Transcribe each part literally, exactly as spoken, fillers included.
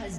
Has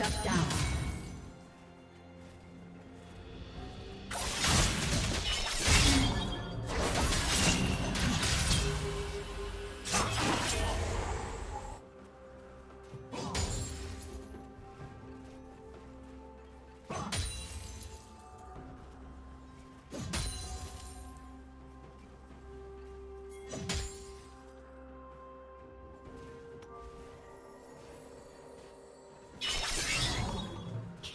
Shut down.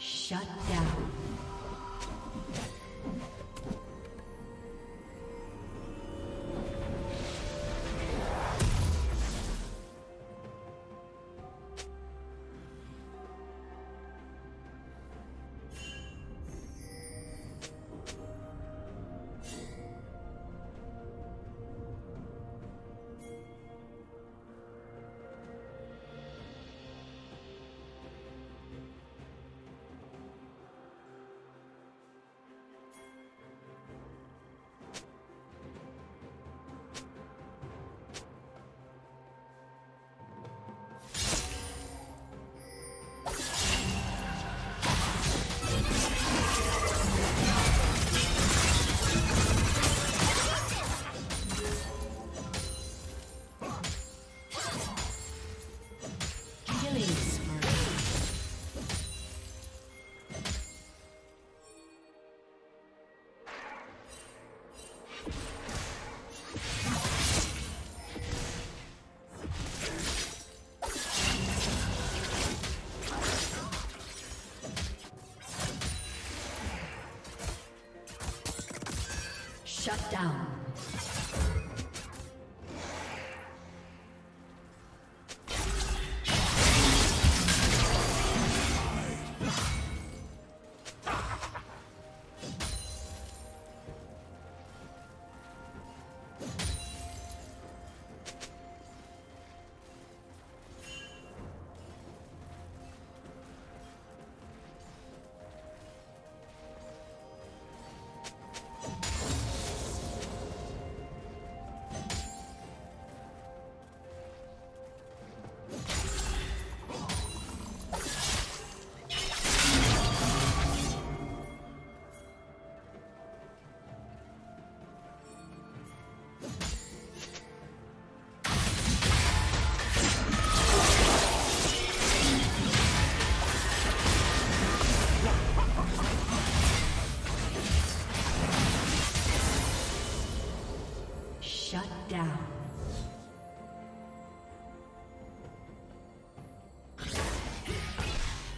Shut down. Shut down.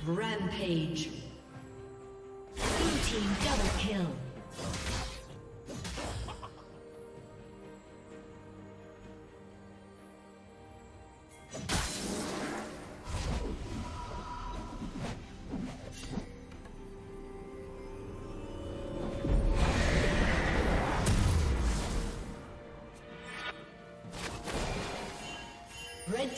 Rampage. Blue team double kill. Red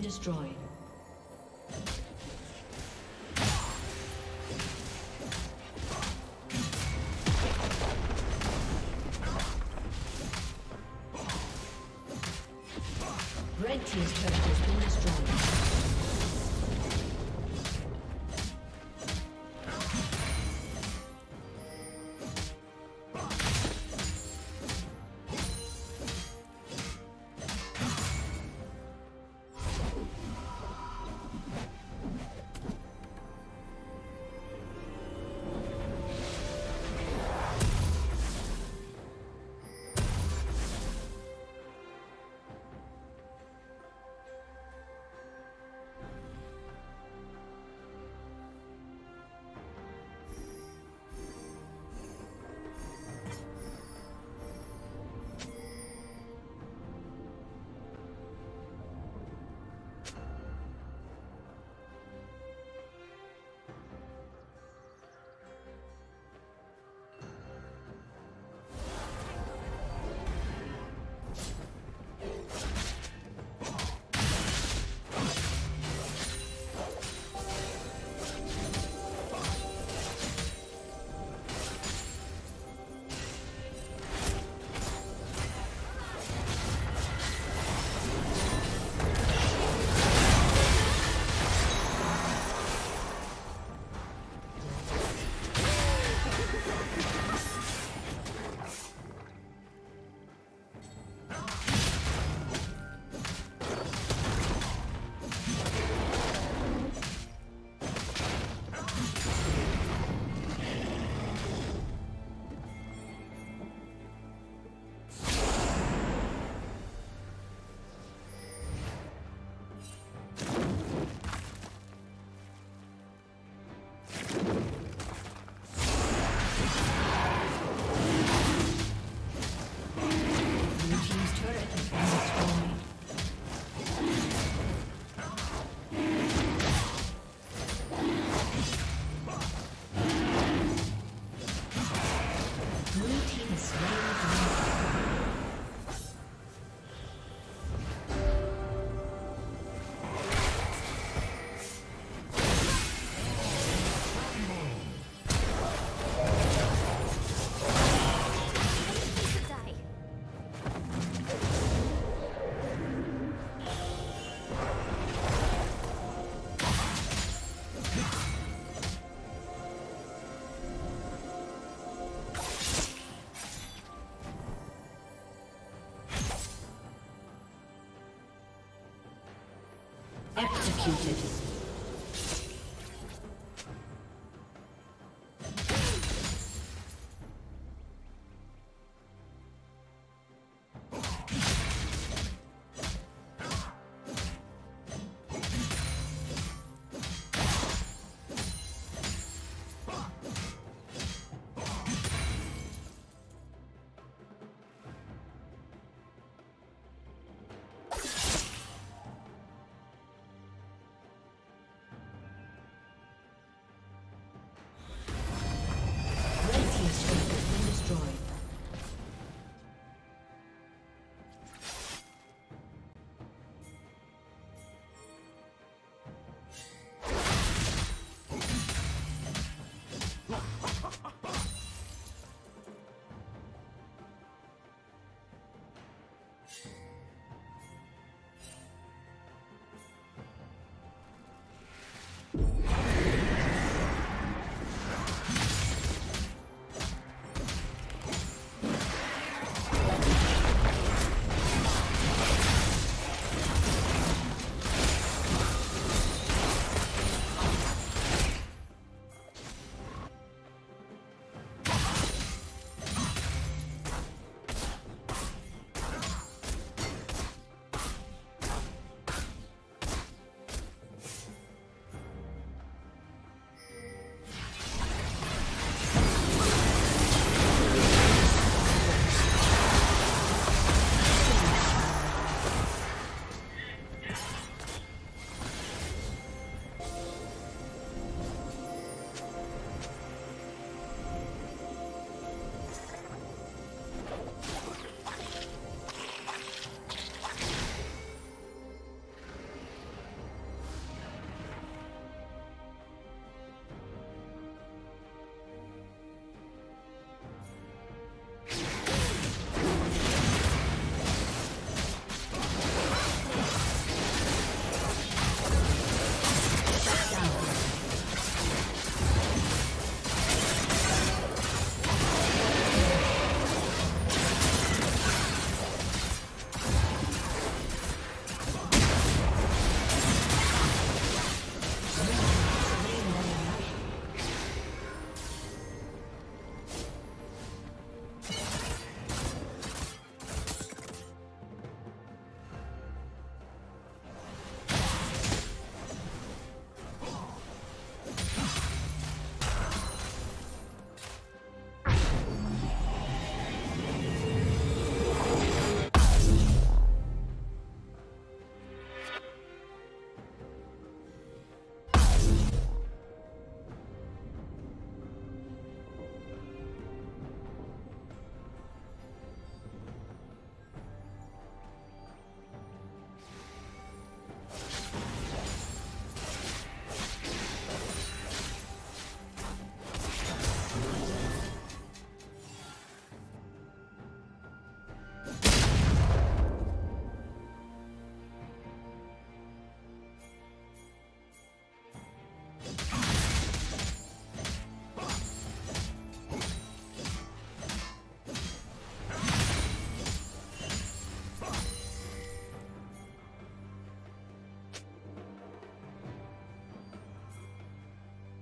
been destroyed. Red team's turret has been destroyed. Executed.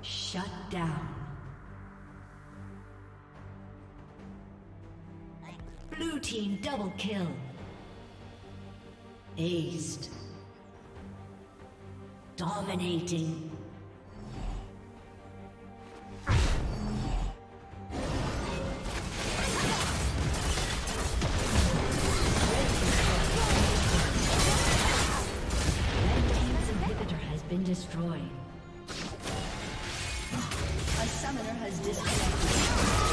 Shut down. Blue team double kill. Aced. Dominating. Destroyed. A summoner has disconnected.